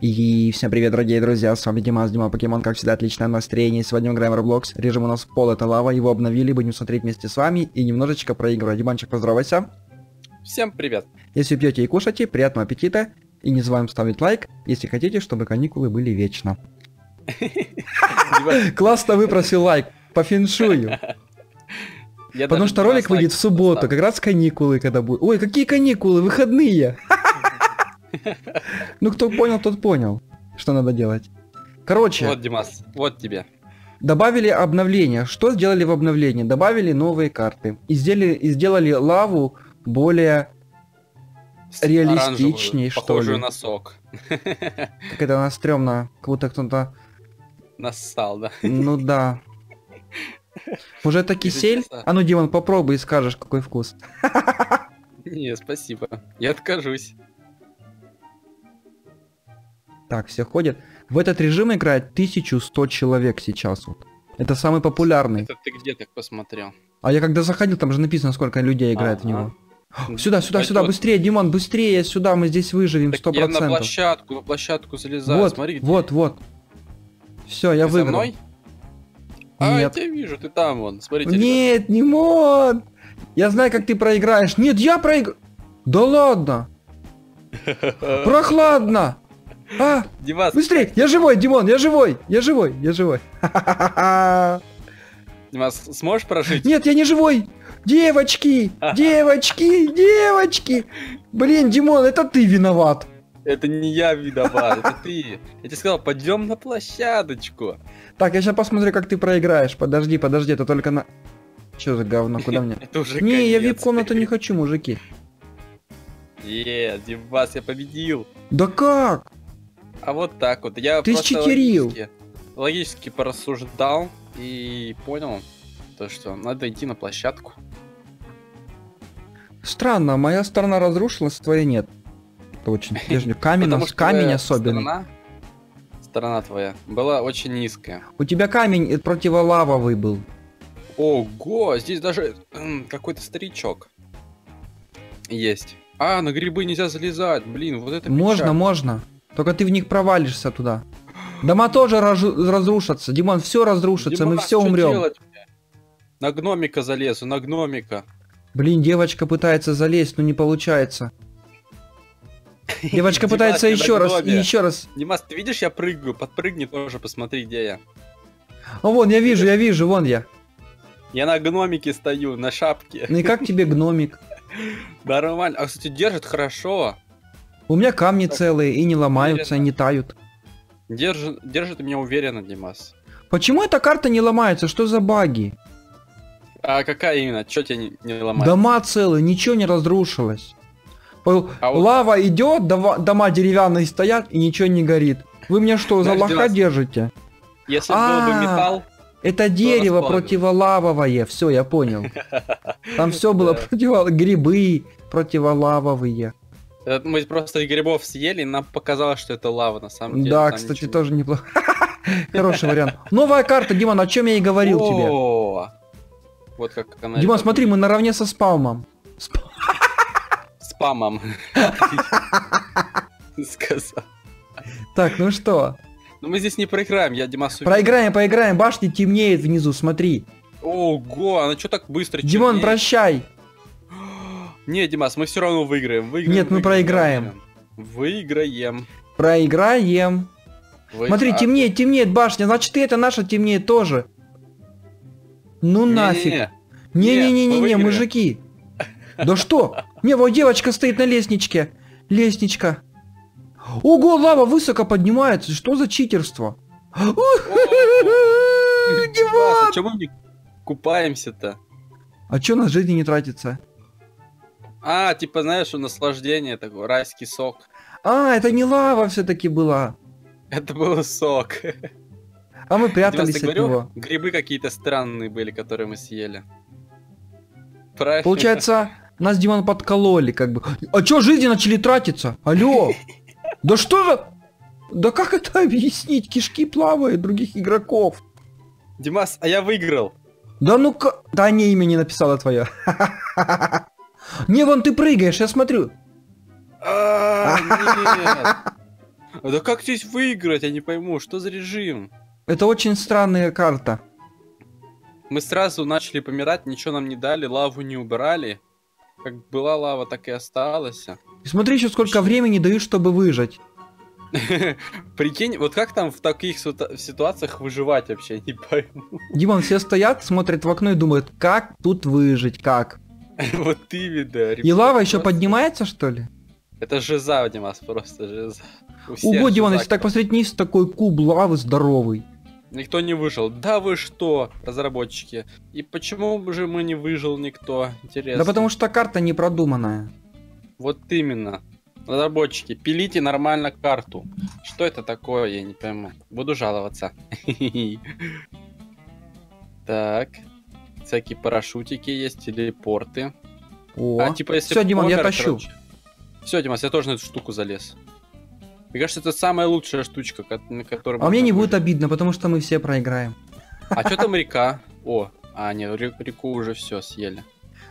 И всем привет, дорогие друзья, с вами Дима, с Дима Покемон, как всегда, отличное настроение. Сегодня мы играем в Роблокс, режим у нас пол, это лава, его обновили, будем смотреть вместе с вами и немножечко проигрывать. Диманчик, поздоровайся. Всем привет. Если пьете и кушаете, приятного аппетита, и не забываем ставить лайк, если хотите, чтобы каникулы были вечно. Классно выпросил лайк, по феншую. Потому что ролик выйдет в субботу, как раз каникулы когда будут. Ой, какие каникулы, выходные. Ну, кто понял, тот понял, что надо делать. Короче. Вот, Димас, вот тебе. Добавили обновление. Что сделали в обновлении? Добавили новые карты. И сделали лаву более реалистичней, что ли. Похожую на сок. Как это у нас стрёмно. Как будто кто-то... нассал, да? Ну да. Уже это кисель? А ну, Диман, попробуй и скажешь, какой вкус. Не, спасибо. Я откажусь. Так, все ходят. В этот режим играет 1100 человек сейчас. Вот. Это самый популярный. Это ты где так посмотрел? А я когда заходил, там же написано, сколько людей играет в него. Сюда, сюда, сюда, быстрее, Диман, быстрее, сюда, мы здесь выживем, 100%. Я на площадку залезаю, вот, смотри. Вот, вот. Все, я выиграл. Ты за мной? А, я тебя вижу, ты там, вон, смотри. Нет, не мод. Я знаю, как ты проиграешь. Нет, я проиграю. Да ладно. Прохладно. А, Димас, быстрей! Я живой, Димон, я живой, я живой, я живой. Димас, сможешь прожить? Нет, я не живой. Девочки, девочки, девочки. Блин, Димон, это ты виноват. Это не я виноват, это ты. Я тебе сказал, пойдем на площадочку. Так, я сейчас посмотрю, как ты проиграешь. Подожди, подожди, это только на... Что за говно, куда мне? Не, я в вип-комнату не хочу, мужики. Е, Димас, я победил. Да как? А вот так вот. Я ты просто логически порассуждал и понял, то, что надо идти на площадку. Странно, моя сторона разрушилась, твоя нет. Это очень камень особенно. Сторона твоя была очень низкая. У тебя камень противолавовый был. Ого, здесь даже какой-то старичок есть. А, на грибы нельзя залезать, блин, вот это можно, печаль. Можно. Только ты в них провалишься туда. Дома тоже разрушатся. Димон, все разрушится, Димон, мы все умрем. Делать? На гномика залезу, на гномика. Блин, девочка пытается залезть, но не получается. Девочка пытается еще раз, и еще раз. Димас, ты видишь, я прыгаю, подпрыгни тоже, посмотри, где я. О, вон, я вижу, вон я. Я на гномике стою, на шапке. Ну и как тебе гномик? Нормально. А, кстати, держит хорошо. У меня камни целые и не ломаются, и не тают. Держит меня уверенно, Димас. Почему эта карта не ломается? Что за баги? А какая именно? Чё тебя не ломается? Дома целые, ничего не разрушилось. Лава вот... идет, дома деревянные стоят и ничего не горит. Вы меня что, за лоха держите? Если был бы металл... Это дерево противолавовое, все, я понял. Там все было противолавовое, грибы противолавовые. Мы просто грибов съели, и нам показалось, что это лава на самом деле. Да, кстати, ничего... тоже неплохо. Хороший вариант. Новая карта, Димон, о чем я и говорил тебе. Вот как она. Димон, смотри, мы наравне со спаумом. Спамом. Сказал. Так, ну что? Ну мы здесь не проиграем, я Димас увидел. Проиграем, поиграем, башня темнеет внизу, смотри. Ого, она что так быстро темнеет? Димон, прощай. Не, Димас, мы все равно выиграем. Нет, мы проиграем. Выиграем. Проиграем. Смотри, темнеет, темнеет башня. Значит, и это наша темнеет тоже. Ну нафиг. Не-не-не-не, мужики. Да что? Не, вот девочка стоит на лестничке. Лестничка. Ого, лава высоко поднимается. Что за читерство? Димас, а чё мы не купаемся-то? А чё у нас жизни не тратится? А, типа, знаешь, наслаждение такое, райский сок. А, это не лава все-таки была. Это был сок. А мы прятались от него. Грибы какие-то странные были, которые мы съели. Правильно? Получается, нас, Диман, подкололи, как бы. А чё, жизни начали тратиться? Алло! Да что же? Да как это объяснить? Кишки плавают других игроков. Димас, а я выиграл. Да ну-ка... Да не, имя не написала твое. Не, вон ты прыгаешь, я смотрю. Да как здесь выиграть? Я не пойму, что за режим? Это очень странная карта. Мы сразу начали помирать, ничего нам не дали, лаву не убрали. Как была лава, так и осталась. Смотри еще сколько времени дают, чтобы выжить. Прикинь, вот как там в таких ситуациях выживать вообще, я не пойму. Дима, все стоят, смотрят в окно и думают, как тут выжить, как? Вот ты видно. И лава еще поднимается, что ли? Это жиза, Димас, просто жиза. Ого, Диман, если так посмотреть вниз, такой куб лавы здоровый. Никто не выжил. Да вы что, разработчики? И почему же мы не выжил никто? Интересно. Да потому что карта не продуманная. Вот именно. Разработчики, пилите нормально карту. Что это такое, я не пойму. Буду жаловаться. Так. Всякие парашютики есть, телепорты. А, типа, если... Все, Диман, я тащу. Все, Димас, я тоже на эту штуку залез. Мне кажется, это самая лучшая штучка, на которой... А мне не будет обидно, потому что мы все проиграем. А что там река? О, а нет, реку уже все съели.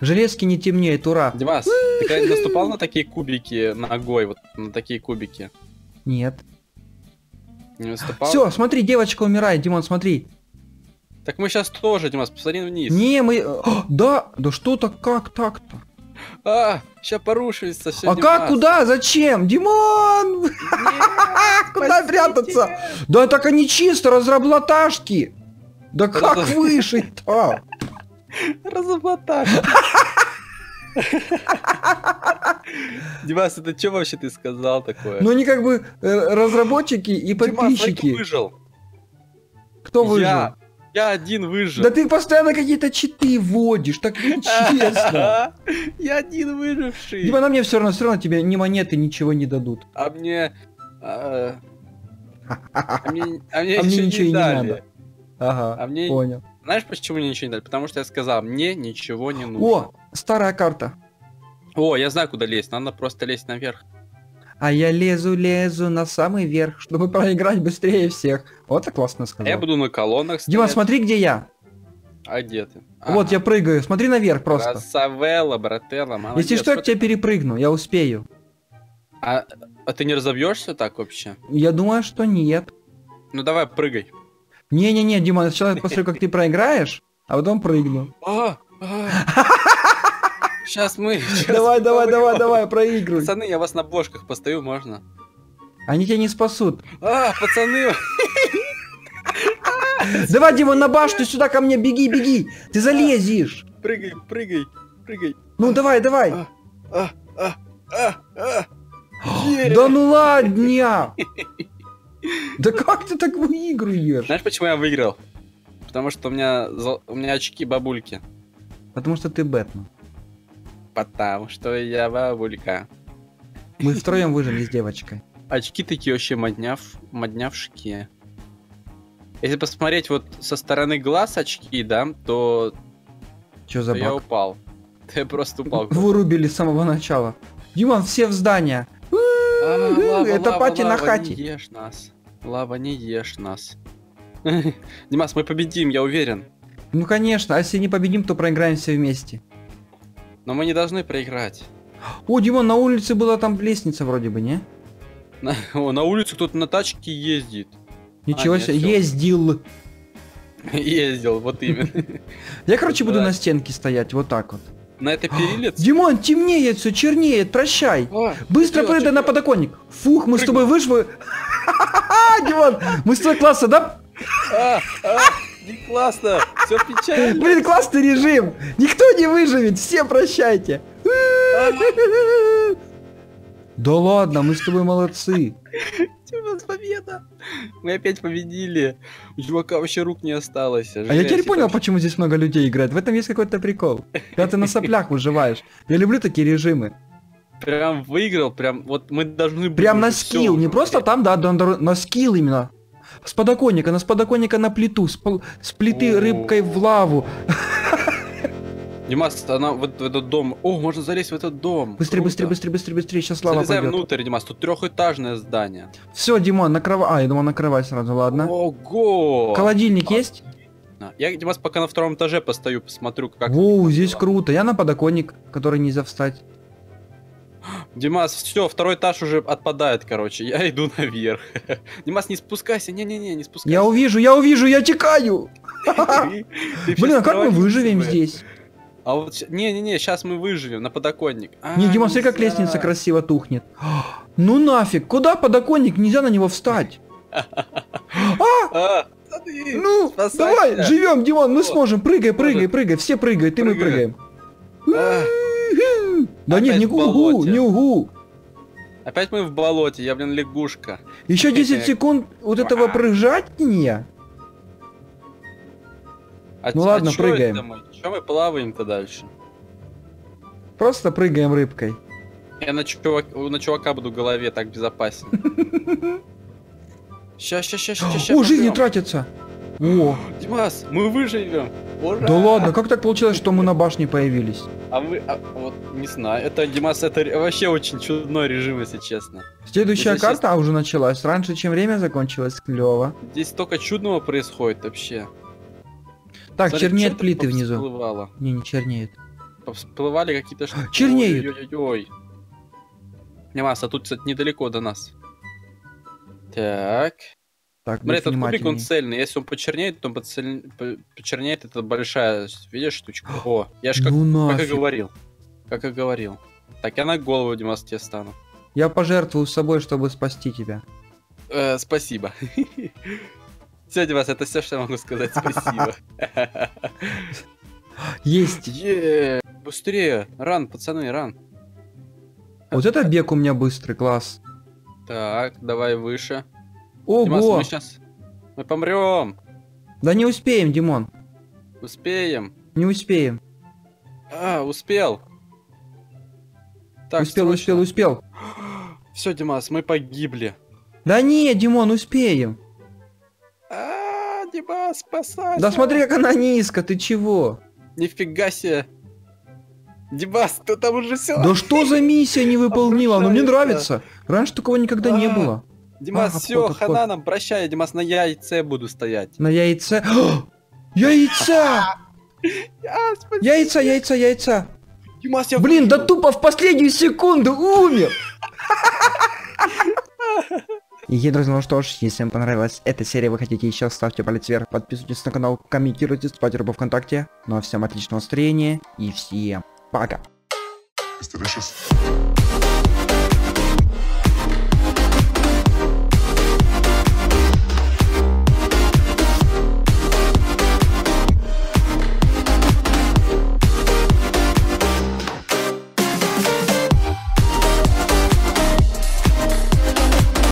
Железки не темнеет, ура. Димас, ты когда-нибудь наступал на такие кубики ногой, вот на такие кубики? Нет. Не наступал? Все, смотри, девочка умирает, Димон, смотри. Так мы сейчас тоже, Димас, посмотри вниз. Не, мы... О, да, да что-то, как так-то? А, сейчас порушится все. А Димас, как, куда, зачем? Димон! Нет, куда прятаться? Да так они чисто, разработашки. Да как вышить-то? Разработашки. Димас, это что вообще ты сказал такое? Ну они как бы разработчики и подписчики. Димас, выжил. Кто выжил? Я один выжил. Да ты постоянно какие-то читы вводишь, так нечестно. Я один выживший. Дима, на мне все равно тебе ни монеты, ничего не дадут. А мне... А мне ничего не дали. Ага, понял. Знаешь, почему мне ничего не дали? Потому что я сказал, мне ничего не нужно. О, старая карта. О, я знаю, куда лезть. Надо просто лезть наверх. А я лезу на самый верх, чтобы проиграть быстрее всех. Вот так классно сказал. Я буду на колоннах стоять. Дима, смотри, где я. А где ты? Вот, я прыгаю. Смотри наверх просто. Красавелла, брателла, молодец. Если что, я к тебе перепрыгну, я успею. А ты не разобьешься так вообще? Я думаю, что нет. Ну давай, прыгай. Не-не-не, Дима, я сначала посмотрю, как ты проиграешь, а потом прыгну. Сейчас мы... Давай, проигрывай. Пацаны, я вас на бошках постою, можно? Они тебя не спасут. А, пацаны. Давай, Дима, на башню сюда ко мне, беги. Ты залезешь. Прыгай. Ну, давай. Да ну ладно. Да как ты так выигрываешь? Знаешь, почему я выиграл? Потому что у меня очки бабульки. Потому что ты Бэтмен. Потому что я бабулька. Мы втроем выжили с девочкой. Очки такие вообще моднявшки. Если посмотреть вот со стороны глаз очки, да, то... Чё за баг? Я упал. Ты просто упал. Вырубили с самого начала. Димон, все в здание. Это пати на хате. Не ешь нас. Лава, не ешь нас. Димас, мы победим, я уверен. Ну конечно, а если не победим, то проиграем все вместе. Но мы не должны проиграть. О, Дима, на улице была там лестница вроде бы, не? На улице кто-то на тачке ездит. Ничего себе, ездил. Ездил, вот именно. Я, короче, буду на стенке стоять, вот так вот. На этой перелице? Димон, темнеет все, чернеет, прощай. Быстро прыгай на подоконник. Фух, мы с тобой вышли. Димон, мы с тобой класса, да? Классно, все печально. Блин, классный режим. Никто не выживет, все прощайте. Да ладно, мы с тобой молодцы. Димас, победа. Мы опять победили. У чувака вообще рук не осталось. А я теперь понял, почему здесь много людей играет. В этом есть какой-то прикол. Когда ты на соплях выживаешь. Я люблю такие режимы. Прям выиграл, прям вот мы должны были. Прям на скилл, не просто там, да, на скилл именно. С подоконника на плиту, с плиты рыбкой в лаву. Димас, она в этот дом. О, можно залезть в этот дом. Быстрее, сейчас лава пойдет. Залезаем внутрь, Димас, тут трехэтажное здание. Все, Димон, на кровать. А, я думал, на кровать сразу, ладно. Ого! Холодильник есть? Я, Димас, пока на втором этаже постою, посмотрю, как... Воу, здесь круто. Я на подоконник, который нельзя встать. Димас, все, второй этаж уже отпадает, короче. Я иду наверх. Димас, не спускайся. Не-не-не, не спускайся. Я увижу, я текаю. Блин, а как мы выживем здесь? А вот, не-не-не, сейчас мы выживем на подоконник. Не, Димас, смотри, как лестница красиво тухнет. Ну нафиг, куда подоконник? Нельзя на него встать. Ну, давай, живем, Димон, мы сможем. Прыгай, все прыгают, и мы прыгаем. Да нет, не угу, не угу. Опять мы в болоте, я, блин, лягушка. Еще 10 секунд вот этого прыжатния. Ну ладно, прыгаем. Че мы плаваем-то дальше? Просто прыгаем рыбкой. Я на чувака буду в голове, так безопаснее. Сейчас. О, жизнь не тратится. О. Димас, мы выживем. Ура! Да ладно, как так получилось, что мы на башне появились? Вот, не знаю. Это, Димас, это вообще очень чудной режим, если честно. Следующая карта сейчас... уже началась. Раньше, чем время закончилось, клево. Здесь столько чудного происходит вообще. Так, смотри, чернеет плиты внизу. Всплывало. Не чернеет. Всплывали какие-то штуки. Чернеют. Ой-ой-ой. Димас, а тут, кстати, недалеко до нас. Так. Смотри, этот кубик, он цельный. Если он почернеет, то почернеет это большая, видишь, штучка. О, я же как и говорил. Так, я на голову, Димас, тебе стану. Я пожертвую собой, чтобы спасти тебя. Спасибо. Все, Димас, это все, что я могу сказать. Спасибо. Есть. Быстрее. Ран, пацаны, ран. Вот это бег у меня быстрый, класс. Так, давай выше. Ого! Димас, мы сейчас... Мы помрем! Да не успеем, Димон. Успеем. Не успеем. А, успел. Так, успел. Все, Димас, мы погибли. Да не, Димон, успеем. А, Димас, спасайся. Да смотри, как она низко, ты чего? Нифига себе. Димас, ты там уже все. Да что за миссия невыполнима? Ну мне нравится. Раньше такого никогда не было. Димас, все, хана нам, прощай, Димас, на яйце буду стоять. На яйце? Яйца! Яйца! Димас, я... Блин, да тупо в последнюю секунду умер! И, друзья, ну что ж, если вам понравилась эта серия, вы хотите еще, ставьте палец вверх, подписывайтесь на канал, комментируйте, ставьте рыбу ВКонтакте. Ну а всем отличного настроения и всем пока!